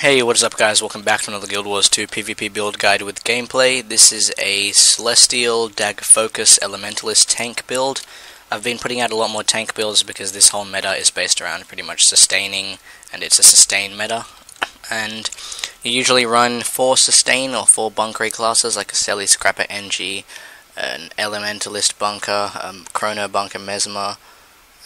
Hey, what is up guys? Welcome back to another Guild Wars 2 PvP build guide with gameplay. This is a Celestial Dagger Focus Elementalist tank build. I've been putting out a lot more tank builds because this whole meta is based around pretty much sustaining, and it's a sustain meta. And you usually run 4 sustain or 4 bunkery classes, like a Selly Scrapper NG, an Elementalist bunker, Chrono Bunker Mesmer,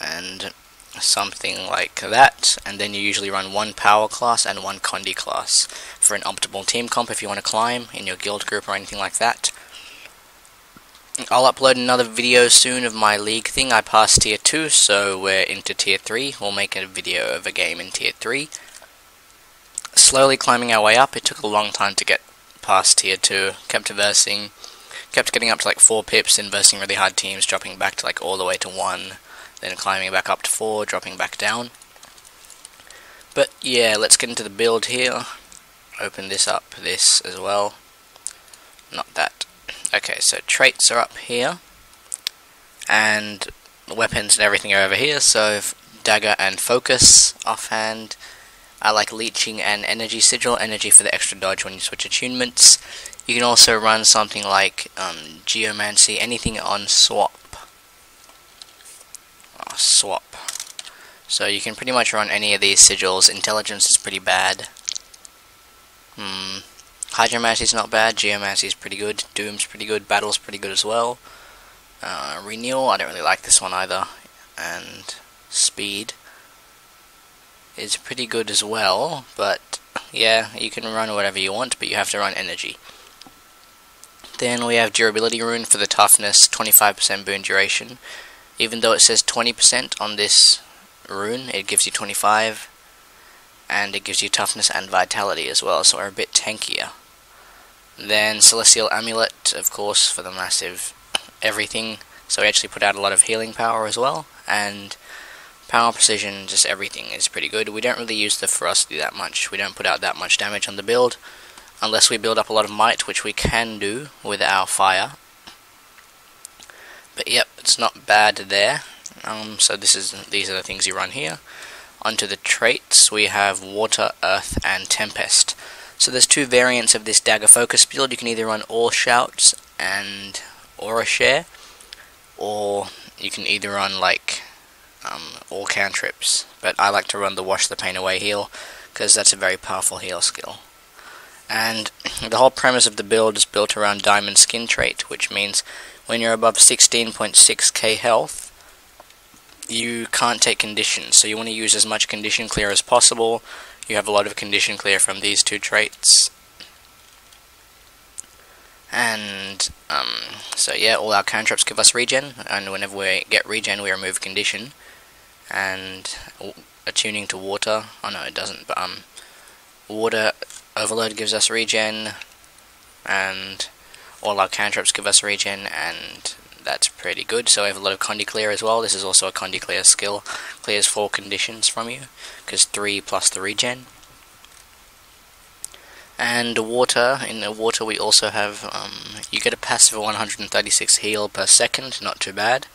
and something like that, and then you usually run 1 power class and 1 Condi class for an optimal team comp if you want to climb in your guild group or anything like that. I'll upload another video soon of my league thing. I passed tier 2, so we're into tier 3. We'll make a video of a game in tier 3. Slowly climbing our way up. It took a long time to get past tier 2. Kept versing, kept getting up to like 4 pips, then versing really hard teams, dropping back to like all the way to 1. Then climbing back up to 4, dropping back down. But yeah, let's get into the build here. Open this up, this as well. Not that. Okay, so traits are up here. And weapons and everything are over here, so dagger and focus offhand. I like leeching and energy sigil, energy for the extra dodge when you switch attunements. You can also run something like geomancy, anything on swap. So you can pretty much run any of these sigils. Intelligence is pretty bad. Hydromancy's not bad. Geomancy's pretty good. Doom's pretty good. Battle's pretty good as well. Renewal, I don't really like this one either. And speed is pretty good as well. But yeah, you can run whatever you want, but you have to run energy. Then we have Durability Rune for the toughness, 25% boon duration. Even though it says 20% on this rune, it gives you 25, and it gives you toughness and vitality as well, so we're a bit tankier. Then Celestial Amulet, of course, for the massive everything, so we actually put out a lot of healing power as well, and power, precision, just everything is pretty good. We don't really use the ferocity that much, we don't put out that much damage on the build, unless we build up a lot of might, which we can do with our fire. But yep, it's not bad there. So these are the things you run here. Onto the traits, we have Water, Earth, and Tempest. So there's 2 variants of this Dagger Focus build. You can either run All Shouts and Aura Share, or you can either run like All Cantrips. But I like to run the Wash the Pain Away heal, because that's a very powerful heal skill. And the whole premise of the build is built around Diamond Skin trait, which means when you're above 16.6k health, you can't take conditions, so you want to use as much condition clear as possible. You have a lot of condition clear from these 2 traits. And so yeah, all our cantrips give us regen, and whenever we get regen, we remove condition. And attuning to water, oh no it doesn't, but water overload gives us regen, and all our cantrips give us regen, and that's pretty good. So we have a lot of Condi clear as well. This is also a Condi clear skill. Clears 4 conditions from you, because 3 plus the regen. And water. In the water we also have, you get a passive 136 heal per second, not too bad.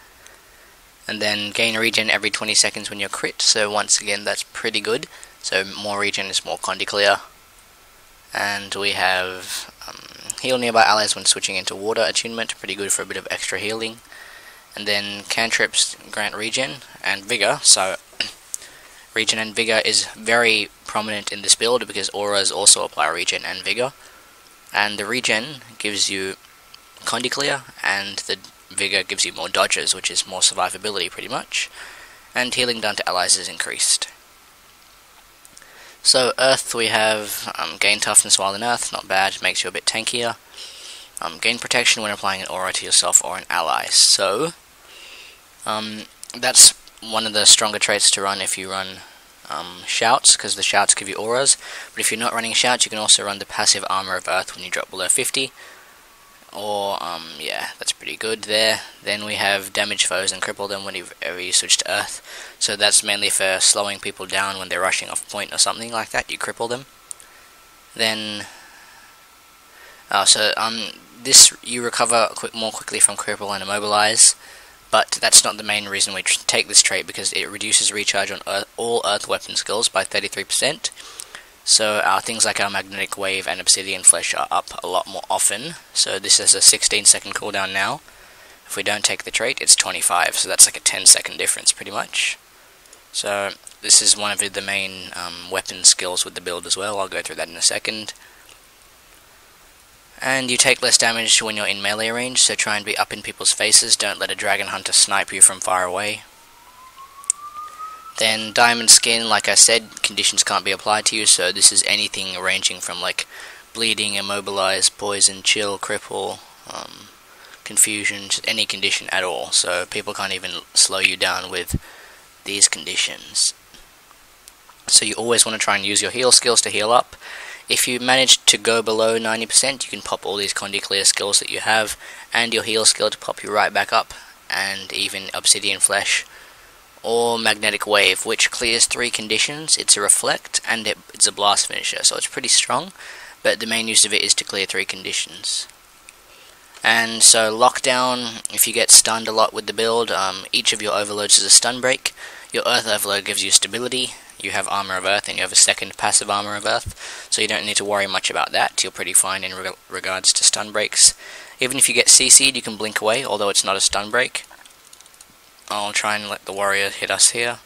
And then gain regen every 20 seconds when you're crit, so once again that's pretty good. So more regen is more Condi clear. And we have heal nearby allies when switching into water attunement, pretty good for a bit of extra healing. And then cantrips grant regen and vigor, so regen and vigor is very prominent in this build because auras also apply regen and vigor. And the regen gives you Condi clear, and the vigor gives you more dodges, which is more survivability pretty much. And healing done to allies is increased. So Earth, we have gain toughness while in Earth, not bad, makes you a bit tankier. Gain protection when applying an aura to yourself or an ally. So that's one of the stronger traits to run if you run shouts, because the shouts give you auras. But if you're not running shouts, you can also run the passive armor of Earth when you drop below 50. Or yeah, that's pretty good there. Then we have damage foes and cripple them whenever you switch to Earth. So that's mainly for slowing people down when they're rushing off point or something like that. You cripple them. Then, this you recover more quickly from cripple and immobilize. But that's not the main reason we take this trait, because it reduces recharge on all Earth weapon skills by 33%. So our things like our Magnetic Wave and Obsidian Flesh are up a lot more often. So this is a 16-second cooldown now. If we don't take the trait, it's 25, so that's like a 10-second difference pretty much. So this is one of the main weapon skills with the build as well. I'll go through that in a second. And you take less damage when you're in melee range, so try and be up in people's faces. Don't let a Dragon Hunter snipe you from far away. Then Diamond Skin, like I said, conditions can't be applied to you, so this is anything ranging from like bleeding, immobilize, poison, chill, cripple, confusion, just any condition at all. So people can't even slow you down with these conditions. So you always want to try and use your heal skills to heal up. If you manage to go below 90%, you can pop all these Condi Clear skills that you have, and your heal skill to pop you right back up, and even Obsidian Flesh or Magnetic Wave, which clears 3 conditions. It's a Reflect, and it's a Blast Finisher, so it's pretty strong, but the main use of it is to clear 3 conditions. And so Lockdown, if you get stunned a lot with the build, each of your overloads is a stun break. Your Earth Overload gives you stability. You have Armor of Earth, and you have a second passive Armor of Earth, so you don't need to worry much about that. You're pretty fine in regards to stun breaks. Even if you get CC'd, you can blink away, although it's not a stun break. I'll try and let the warrior hit us here.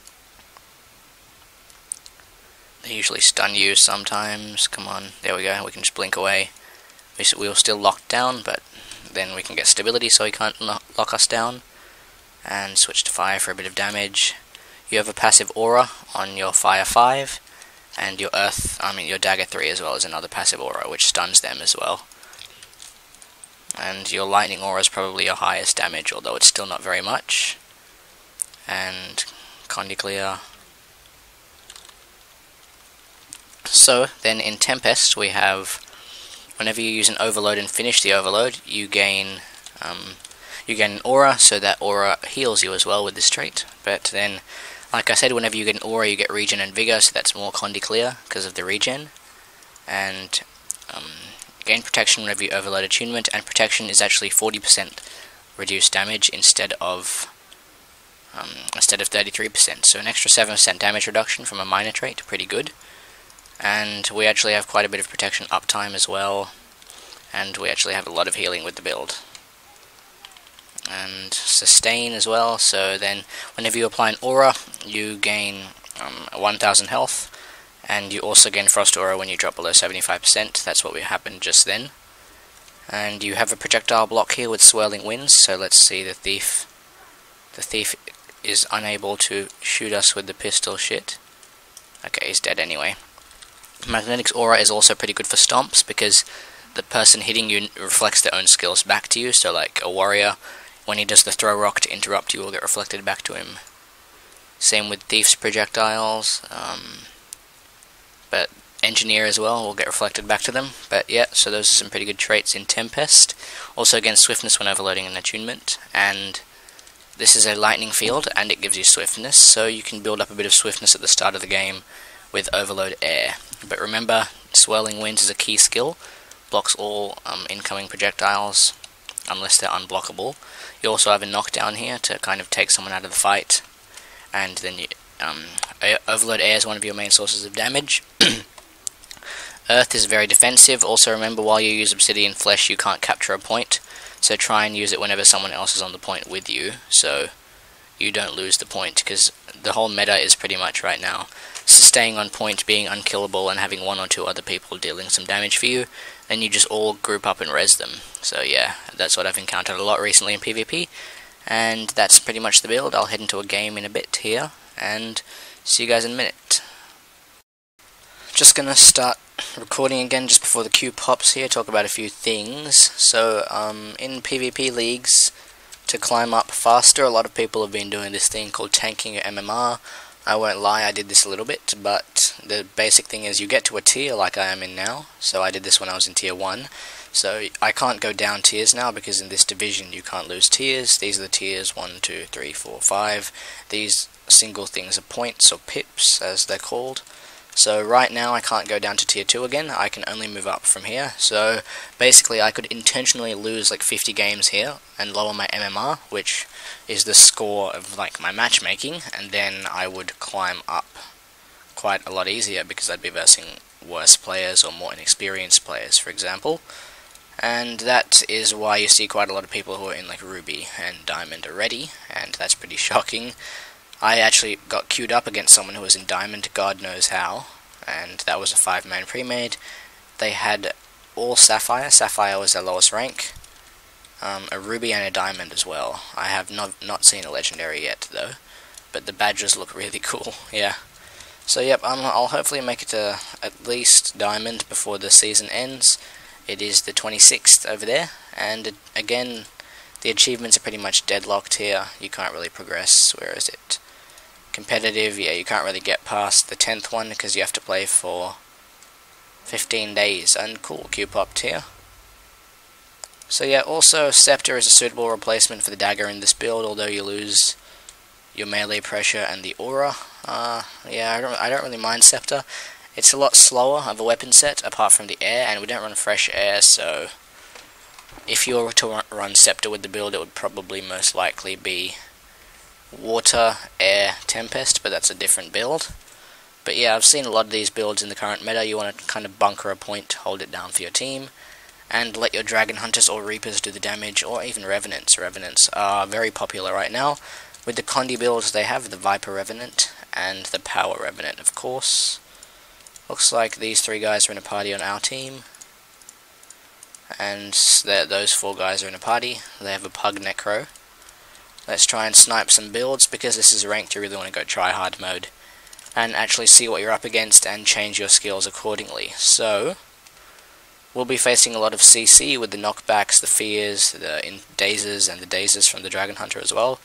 They usually stun you sometimes. Come on, there we go, we can just blink away. We'll still lock down, but then we can get stability so he can't lock us down. And switch to fire for a bit of damage. You have a passive aura on your Fire 5, and your your Dagger 3 as well is another passive aura, which stuns them as well. And your Lightning aura is probably your highest damage, although it's still not very much. And Condi Clear. So then in Tempest we have, whenever you use an overload and finish the overload, you gain an aura, so that aura heals you as well with this trait. But then, like I said, whenever you get an aura, you get regen and vigor, so that's more Condi Clear because of the regen. And gain protection whenever you overload attunement, and protection is actually 40% reduced damage instead of 33%. So an extra 7% damage reduction from a minor trait, pretty good. And we actually have quite a bit of protection uptime as well, and we actually have a lot of healing with the build. And sustain as well, so then whenever you apply an aura, you gain 1000 health, and you also gain frost aura when you drop below 75%, that's what happened just then. And you have a projectile block here with swirling winds, so let's see the thief. The thief is unable to shoot us with the pistol shit. Okay, he's dead anyway. Magnetic's aura is also pretty good for stomps, because the person hitting you reflects their own skills back to you, so like a warrior, when he does the throw rock to interrupt you, will get reflected back to him. Same with Thief's projectiles, but Engineer as well will get reflected back to them. But yeah, so those are some pretty good traits in Tempest. Also against Swiftness when overloading an attunement, and this is a lightning field, and it gives you Swiftness, so you can build up a bit of Swiftness at the start of the game with Overload Air. But remember, Swirling Winds is a key skill, blocks all incoming projectiles, unless they're unblockable. You also have a knockdown here to kind of take someone out of the fight, and then you, Overload Air is one of your main sources of damage. Earth is very defensive. Also remember, while you use Obsidian Flesh, you can't capture a point, so try and use it whenever someone else is on the point with you, so you don't lose the point, because the whole meta is pretty much right now staying on point, being unkillable, and having one or two other people dealing some damage for you, then you just all group up and res them. So yeah, that's what I've encountered a lot recently in PvP, and that's pretty much the build. I'll head into a game in a bit here, and see you guys in a minute. Just gonna start recording again just before the queue pops here, talk about a few things. So in PvP leagues, to climb up faster, a lot of people have been doing this thing called tanking your MMR. I won't lie, I did this a little bit, but the basic thing is you get to a tier like I am in now. So I did this when I was in tier 1, so I can't go down tiers now, because in this division you can't lose tiers. These are the tiers 1, 2, 3, 4, 5, these single things are points, or pips as they're called. So right now I can't go down to tier 2 again, I can only move up from here. So basically I could intentionally lose like 50 games here and lower my MMR, which is the score of like my matchmaking, and then I would climb up quite a lot easier, because I'd be versing worse players or more inexperienced players, for example. And that is why you see quite a lot of people who are in like Ruby and Diamond already, and that's pretty shocking. I actually got queued up against someone who was in Diamond, God knows how, and that was a 5-man pre-made. They had all Sapphire. Sapphire was their lowest rank. A Ruby and a Diamond as well. I have not seen a Legendary yet, though. But the badges look really cool, yeah. So yep, I'll hopefully make it to at least Diamond before the season ends. It is the 26th over there, and again, the achievements are pretty much deadlocked here. You can't really progress. Where is it? Competitive, yeah, you can't really get past the 10th one because you have to play for 15 days. And cool, Q popped here. So yeah, also Scepter is a suitable replacement for the Dagger in this build, although you lose your melee pressure and the aura. Yeah, I don't really mind Scepter. It's a lot slower of a weapon set, apart from the air, and we don't run fresh air, so if you were to run Scepter with the build, it would probably most likely be Water, Air, Tempest, but that's a different build. But yeah, I've seen a lot of these builds in the current meta. You want to kind of bunker a point, hold it down for your team, and let your Dragon Hunters or Reapers do the damage, or even Revenants. Revenants are very popular right now. With the Condi builds, they have the Viper Revenant and the Power Revenant, of course. Looks like these 3 guys are in a party on our team. And those 4 guys are in a party. They have a Pug Necro. Let's try and snipe some builds, because this is ranked, you really want to go try hard mode. And actually see what you're up against and change your skills accordingly. So, we'll be facing a lot of CC with the knockbacks, the fears, the dazers, and the dazers from the Dragon Hunter as well.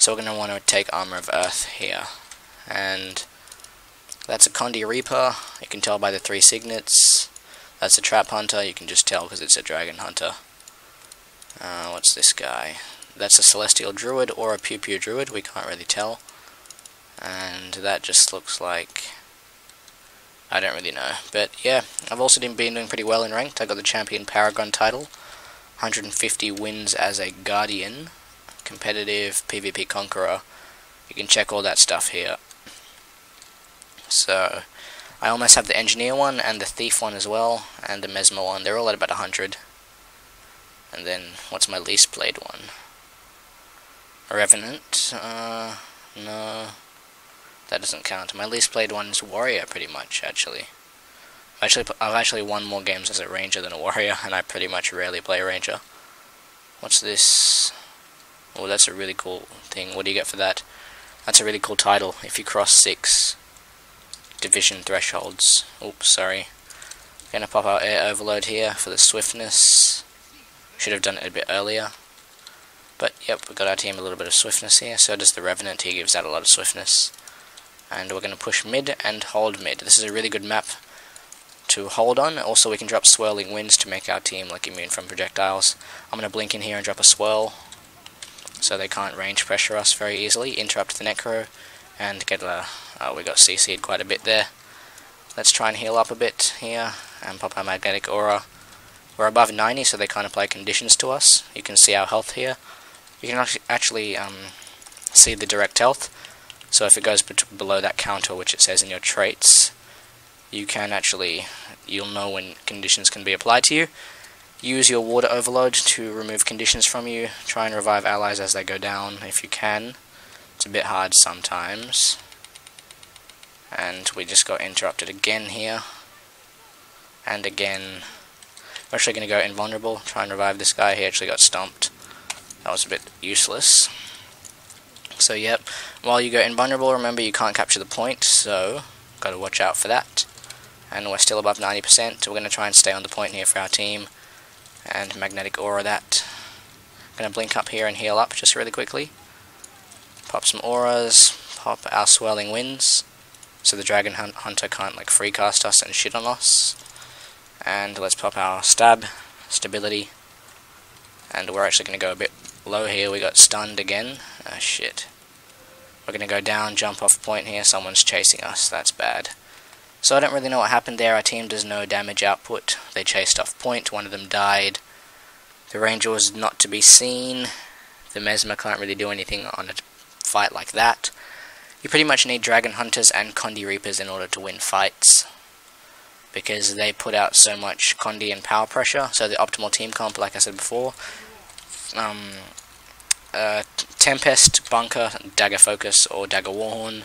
So we're going to want to take Armor of Earth here. And that's a Condi Reaper, you can tell by the 3 signets. That's a Trap Hunter, you can just tell because it's a Dragon Hunter. What's this guy? That's a Celestial Druid or a Pew Pew Druid, we can't really tell. And that just looks like... I don't really know. But yeah, I've also been doing pretty well in ranked. I got the Champion Paragon title. 150 wins as a Guardian. Competitive, PvP Conqueror. You can check all that stuff here. So, I almost have the Engineer one, and the Thief one as well, and the Mesmer one. They're all at about 100. And then, what's my least played one? A Revenant? No. That doesn't count. My least played one is Warrior, pretty much, actually. I've actually won more games as a Ranger than a Warrior, and I pretty much rarely play a Ranger. What's this? Oh, that's a really cool thing. What do you get for that? That's a really cool title. If you cross 6... division thresholds. Oops, sorry. Gonna pop out Air Overload here for the swiftness. Should have done it a bit earlier. But yep, we got our team a little bit of swiftness here. So does the Revenant, he gives out a lot of swiftness. And we're gonna push mid and hold mid. This is a really good map to hold on. Also, we can drop Swirling Winds to make our team like immune from projectiles. I'm gonna blink in here and drop a swirl, so they can't range pressure us very easily. Interrupt the Necro and get a... we got CC'd quite a bit there. Let's try and heal up a bit here and pop our Magnetic Aura. We're above 90, so they can't apply conditions to us. You can see our health here. You can actually see the direct health. So if it goes below that counter, which it says in your traits, you can actually... you'll know when conditions can be applied to you. Use your Water Overload to remove conditions from you. Try and revive allies as they go down if you can. It's a bit hard sometimes. And we just got interrupted again here. And again. We're actually going to go invulnerable, try and revive this guy. He actually got stomped. That was a bit useless. So yep, while you go invulnerable, remember you can't capture the point, so got to watch out for that. And we're still above 90%, so we're going to try and stay on the point here for our team. And Magnetic Aura that. I'm going to blink up here and heal up just really quickly. Pop some auras, pop our Swirling Winds, so the Dragon Hunter can't like free cast us and shit on us. And let's pop our stab, stability, and we're actually going to go a bit low here. We got stunned again. Ah, shit. We're going to go down, jump off point here. Someone's chasing us. That's bad. So I don't really know what happened there. Our team does no damage output. They chased off point. One of them died. The Ranger was not to be seen. The Mesmer can't really do anything on a fight like that. You pretty much need Dragon Hunters and Condi Reapers in order to win fights. because they put out so much Condi and power pressure. So the optimal team comp, like I said before, Tempest, Bunker, Dagger Focus or Dagger Warhorn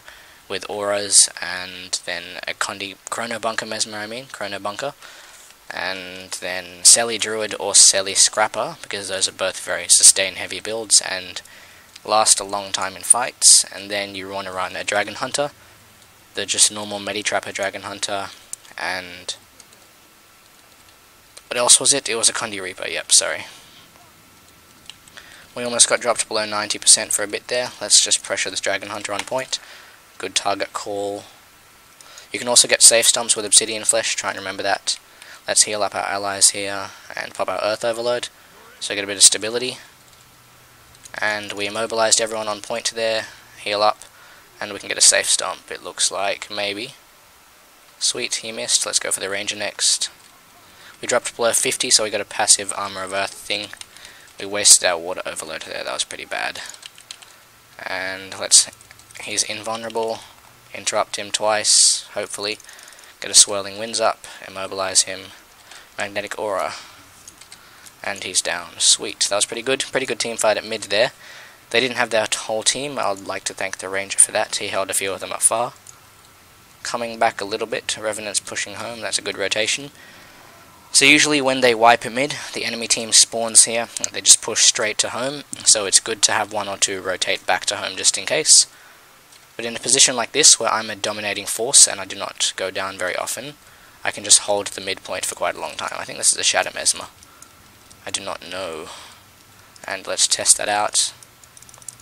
with auras, and then a Condi Chrono Bunker Mesmer, Chrono Bunker, and then Celly Druid or Selly Scrapper, because those are both very sustain heavy builds and last a long time in fights. And then you want to run a Dragon Hunter, the just normal Medi Trapper Dragon Hunter, and what else was it? It was a Condi Reaper, yep, sorry. We almost got dropped below 90% for a bit there. Let's just pressure this Dragon Hunter on point. Good target call. You can also get safe stumps with Obsidian Flesh, try and remember that. Let's heal up our allies here and pop our Earth Overload, so get a bit of stability. And we immobilized everyone on point there, heal up, and we can get a safe stump, it looks like, maybe. Sweet, he missed. Let's go for the Ranger next. We dropped below 50, so we got a passive Armor of Earth thing. We wasted our water overload there, that was pretty bad. And let's... he's invulnerable. Interrupt him twice, hopefully. Get a Swirling Winds up, immobilize him. Magnetic Aura. And he's down. Sweet, that was pretty good. Pretty good team fight at mid there. They didn't have their whole team. I'd like to thank the Ranger for that. He held a few of them up far. Coming back a little bit. Revenant's pushing home. That's a good rotation. So usually when they wipe a mid, the enemy team spawns here. They just push straight to home, so it's good to have one or two rotate back to home just in case. But in a position like this, where I'm a dominating force and I do not go down very often, I can just hold the midpoint for quite a long time. I think this is a Shadow Mesmer. I do not know. And let's test that out.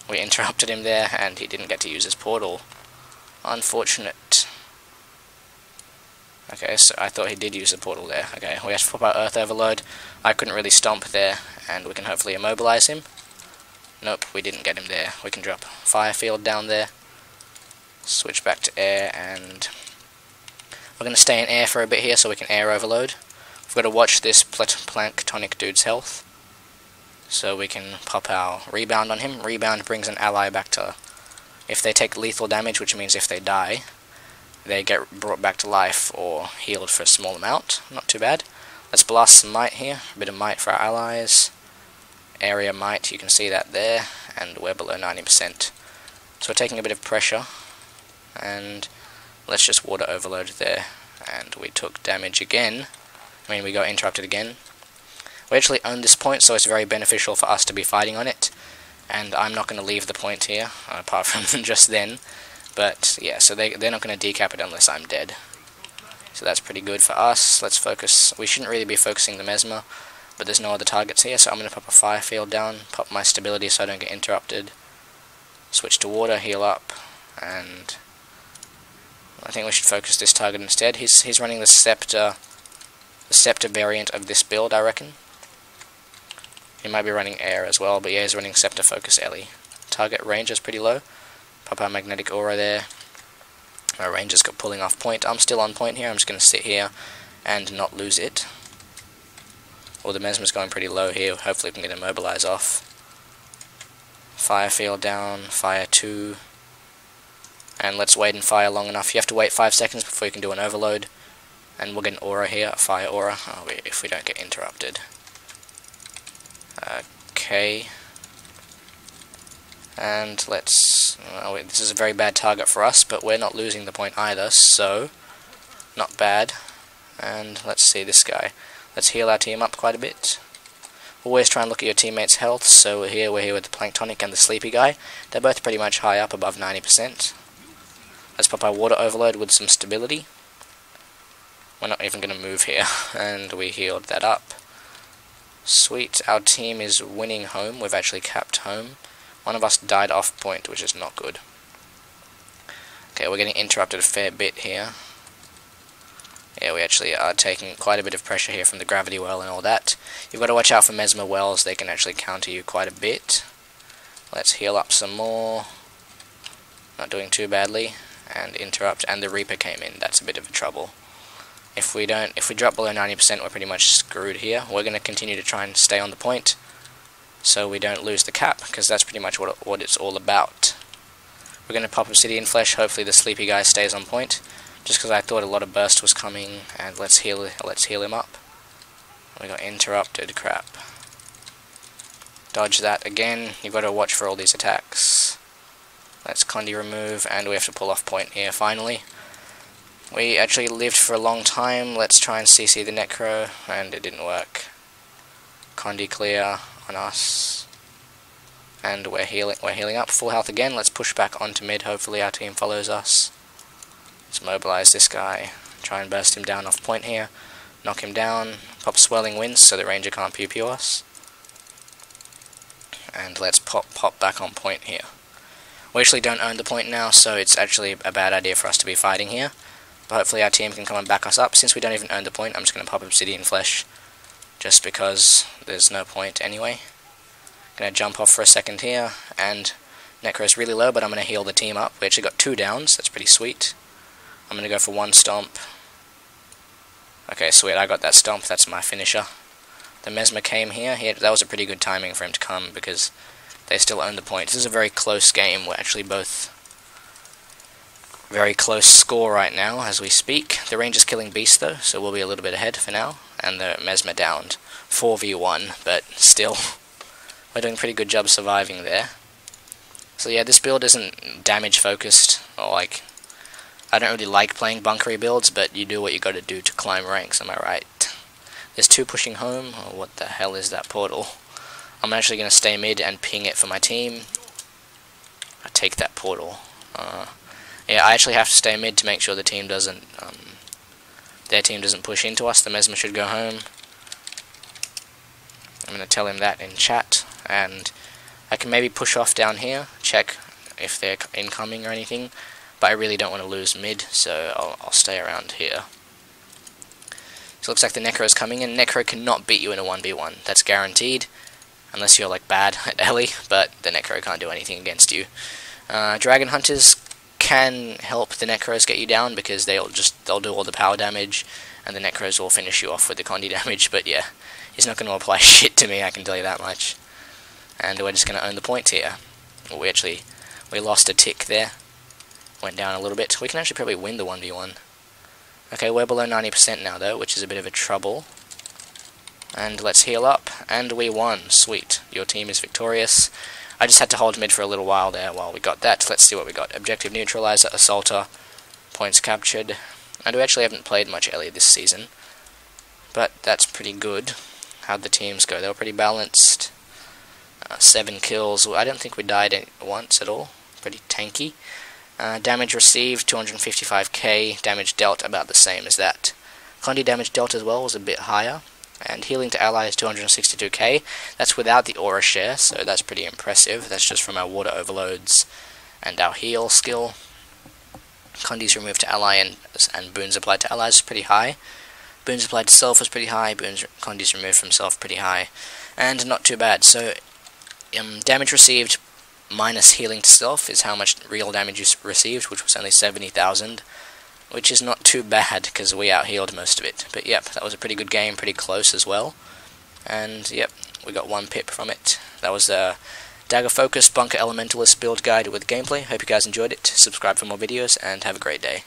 We interrupted him there, and he didn't get to use his portal. Unfortunate. Okay, so I thought he did use the portal there. Okay, we have to pop our Earth Overload. I couldn't really stomp there, and we can hopefully immobilize him. Nope, we didn't get him there. We can drop Fire Field down there. Switch back to air, and we're going to stay in air for a bit here so we can air overload. We've got to watch this Planktonic dude's health, so we can pop our Rebound on him. Rebound brings an ally back to... if they take lethal damage, which means if they die, they get brought back to life or healed for a small amount. Not too bad. Let's blast some might here. A bit of might for our allies. Area might, you can see that there. And we're below 90%. So we're taking a bit of pressure. And let's just water overload there. And we took damage again. We got interrupted again. We actually own this point, so it's very beneficial for us to be fighting on it. And I'm not going to leave the point here, apart from just then. But yeah, so they're not going to decap it unless I'm dead. So that's pretty good for us. Let's focus. We shouldn't really be focusing the Mesmer, but there's no other targets here, so I'm going to pop a Fire Field down, pop my stability so I don't get interrupted. Switch to water, heal up, and I think we should focus this target instead. He's running the Scepter variant of this build, I reckon. He might be running air as well, but yeah, he's running Scepter Focus Ellie. Target range is pretty low. Pop our Magnetic Aura there. My Ranger's got pulling off point. I'm still on point here. I'm just going to sit here and not lose it. Well, the Mesmer's going pretty low here. Hopefully we can get immobilize off. Fire Field down. Fire 2. And let's wait and fire long enough. You have to wait 5 seconds before you can do an overload. And we'll get an aura here. A fire aura. Oh, if we don't get interrupted. Okay. And let's... this is a very bad target for us, but we're not losing the point either, so... not bad. And let's see this guy. Let's heal our team up quite a bit. Always try and look at your teammates' health, so we're here with the Planktonic and the Sleepy guy. They're both pretty much high up, above 90%. Let's pop our Water Overload with some stability. We're not even going to move here, and we healed that up. Sweet, our team is winning home. We've actually capped home. One of us died off point, which is not good. Okay, we're getting interrupted a fair bit here. Yeah, we actually are taking quite a bit of pressure here from the gravity well and all that. You've got to watch out for Mesmer wells. They can actually counter you quite a bit. Let's heal up some more. Not doing too badly. And interrupt, and the Reaper came in. That's a bit of a trouble. If we drop below 90%, we're pretty much screwed here. We're going to continue to try and stay on the point, so we don't lose the cap, because that's pretty much what it's all about. We're going to pop Obsidian Flesh, hopefully the Sleepy guy stays on point. just because I thought a lot of burst was coming, and let's heal him up. We got interrupted, crap. Dodge that again. You've got to watch for all these attacks. Let's Condi remove, and we have to pull off point here, finally. We actually lived for a long time. Let's try and CC the Necro, and it didn't work. Condi clear on us. And we're healing up, full health again. Let's push back onto mid, hopefully our team follows us. Let's mobilize this guy, try and burst him down off point here. Knock him down, pop Swirling Winds so the Ranger can't pew pew us. And let's pop back on point here. We actually don't own the point now, so it's actually a bad idea for us to be fighting here. But hopefully our team can come and back us up. Since we don't even own the point, I'm just going to pop Obsidian Flesh, just because there's no point anyway. Gonna jump off for a second here, and Necro's really low, but I'm gonna heal the team up. We actually got 2 downs, that's pretty sweet. I'm gonna go for 1 stomp. Okay, sweet, I got that stomp, that's my finisher. The Mesmer came here, that was a pretty good timing for him to come, because they still own the point. This is a very close game, we're actually both very close score right now as we speak. The Ranger's killing Beast though, so we'll be a little bit ahead for now, and the Mesmer downed. 4v1, but still. We're doing a pretty good job surviving there. So yeah, this build isn't damage focused, or like, I don't really like playing bunkery builds, but you do what you gotta do to climb ranks, am I right? There's 2 pushing home. Oh, what the hell is that portal? I'm actually gonna stay mid and ping it for my team. I take that portal. Yeah, I actually have to stay mid to make sure the team doesn't, their team doesn't push into us. The Mesmer should go home. I'm gonna tell him that in chat. And I can maybe push off down here, check if they're incoming or anything, but I really don't want to lose mid, so I'll stay around here. So it looks like the Necro is coming in. Necro cannot beat you in a 1v1, that's guaranteed, unless you're like bad at Ellie, but the Necro can't do anything against you. Dragon Hunters can help the Necros get you down, because they'll do all the power damage, and the Necros will finish you off with the Condi damage, but yeah, he's not going to apply shit to me, I can tell you that much. And we're just going to own the point here. Well, we lost a tick there. Went down a little bit. We can actually probably win the 1v1. Okay, we're below 90% now though, which is a bit of a trouble. And let's heal up. And we won. Sweet. Your team is victorious. I just had to hold mid for a little while there while we got that. Let's see what we got. Objective Neutralizer, Assaulter, points captured. I do actually haven't played much Ellie this season, but that's pretty good. How'd the teams go? They were pretty balanced. 7 kills. I don't think we died once at all. Pretty tanky. Damage received 255k. Damage dealt about the same as that. Condi damage dealt as well was a bit higher. And healing to allies 262k. That's without the aura share, so that's pretty impressive. That's just from our water overloads and our heal skill. Condi's removed to ally and boons applied to allies is pretty high. Boons applied to self was pretty high. Condi's removed from self pretty high, and not too bad. So. Damage received minus healing to self is how much real damage you received, which was only 70,000, which is not too bad because we out-healed most of it. But yep, that was a pretty good game, pretty close as well. And yep, we got 1 pip from it. That was the Dagger/Focus Bunker Elementalist build guide with gameplay. Hope you guys enjoyed it. Subscribe for more videos and have a great day.